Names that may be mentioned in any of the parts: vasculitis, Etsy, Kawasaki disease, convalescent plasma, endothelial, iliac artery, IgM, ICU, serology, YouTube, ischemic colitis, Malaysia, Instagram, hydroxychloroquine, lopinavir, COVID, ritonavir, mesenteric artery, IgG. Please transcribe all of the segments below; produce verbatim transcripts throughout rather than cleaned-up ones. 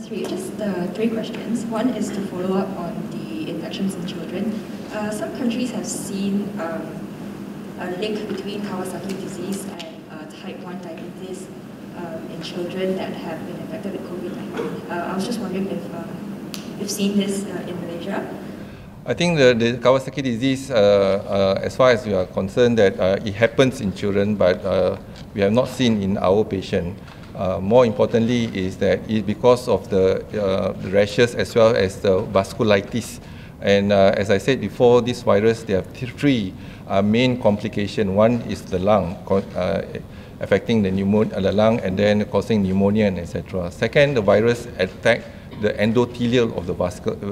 Sorry, just uh, three questions. One is to follow up on the infections in children. Uh, some countries have seen um, a link between Kawasaki disease and uh, type one diabetes um, in children that have been infected with COVID nineteen. Uh, I was just wondering if uh, you've seen this uh, in Malaysia. I think the, the Kawasaki disease, uh, uh, as far as we are concerned, that uh, it happens in children, but uh, we have not seen in our patient. Uh, more importantly is that it's because of the, uh, the rashes as well as the vasculitis. And uh, as I said before, this virus, they have three uh, main complications. One is the lung, uh, affecting the, pneumonia, the lung and then causing pneumonia and et cetera. Second, the virus attack the endothelial of the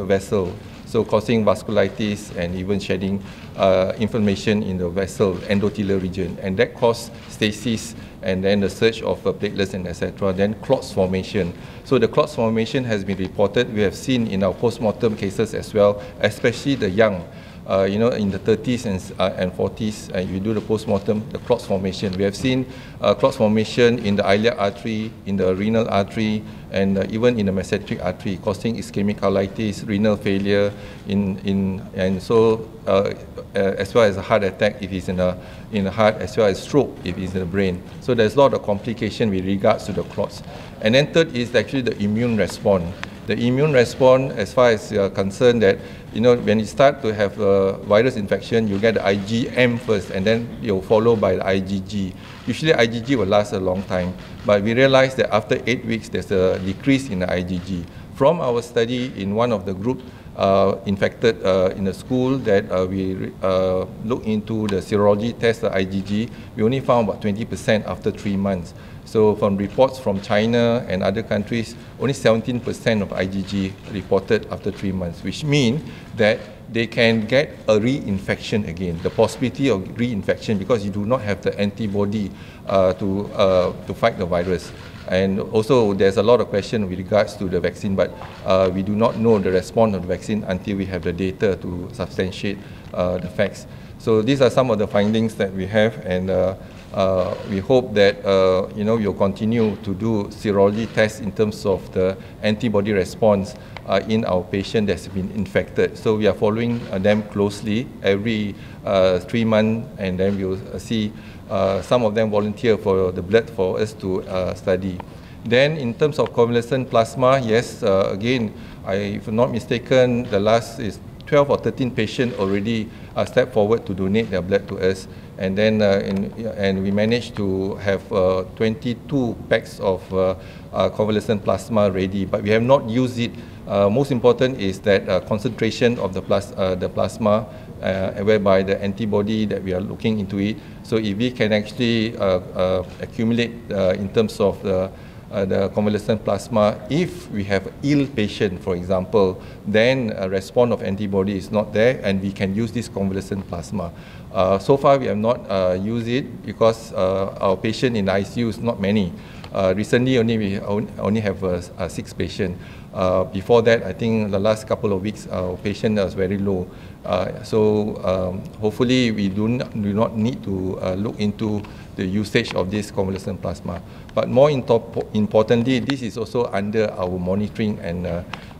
vessel, so causing vasculitis and even shedding uh, inflammation in the vessel, endothelial region. And that caused stasis and then the surge of uh, platelets and et cetera. Then clots formation. So the clots formation has been reported. We have seen in our post-mortem cases as well, especially the young. Uh, you know, in the thirties and, uh, and forties, and uh, you do the post-mortem, the clots formation. We have seen uh, clots formation in the iliac artery, in the renal artery, and uh, even in the mesenteric artery, causing ischemic colitis, renal failure, in, in, and so uh, uh, as well as a heart attack if it's in the in the heart, as well as stroke if it's in the brain. So there's a lot of complication with regards to the clots. And then third is actually the immune response. The immune response, as far as you are concerned, that you know when you start to have a virus infection, you get the I G M first, and then you'll follow by the I G G. Usually, I G G will last a long time, but we realized that after eight weeks, there's a decrease in the I G G. From our study in one of the group uh, infected uh, in a school, that uh, we uh, looked into the serology test, the I G G, we only found about twenty percent after three months. So from reports from China and other countries, only seventeen percent of I G G reported after three months, which means that they can get a reinfection again, the possibility of reinfection, because you do not have the antibody uh, to, uh, to fight the virus. And also there's a lot of question with regards to the vaccine, but uh, we do not know the response of the vaccine until we have the data to substantiate uh, the facts. So these are some of the findings that we have, and uh, Uh, we hope that uh, you know you'll continue to do serology tests in terms of the antibody response uh, in our patient that's been infected. So we are following uh, them closely every uh, three months, and then we'll see uh, some of them volunteer for the blood for us to uh, study. Then in terms of convalescent plasma, yes, uh, again, I, if I'm not mistaken, the last is twelve or thirteen patients already uh, stepped forward to donate their blood to us. And then uh, in, and we managed to have uh, twenty-two packs of uh, uh, convalescent plasma ready, but we have not used it. Uh, most important is that uh, concentration of the, plas uh, the plasma, uh, whereby the antibody that we are looking into it. So if we can actually uh, uh, accumulate uh, in terms of the, Uh, the convalescent plasma, if we have ill patient, for example, then a response of antibody is not there, and we can use this convalescent plasma. Uh, so far, we have not uh, used it because uh, our patient in I C U is not many. Uh, recently, only we only have uh, uh, six patients. Uh, before that, I think the last couple of weeks, our patient was very low. Uh, so um, hopefully, we do not, do not need to uh, look into the usage of this convalescent plasma. But more importantly, this is also under our monitoring, and uh,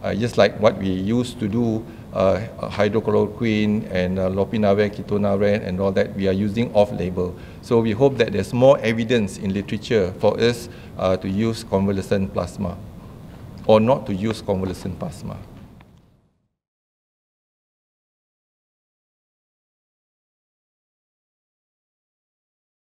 uh, just like what we used to do, uh, hydroxychloroquine and uh, lopinavir, ritonavir, and all that, we are using off-label. So we hope that there's more evidence in literature for us uh, to use convalescent plasma or not to use convalescent plasma.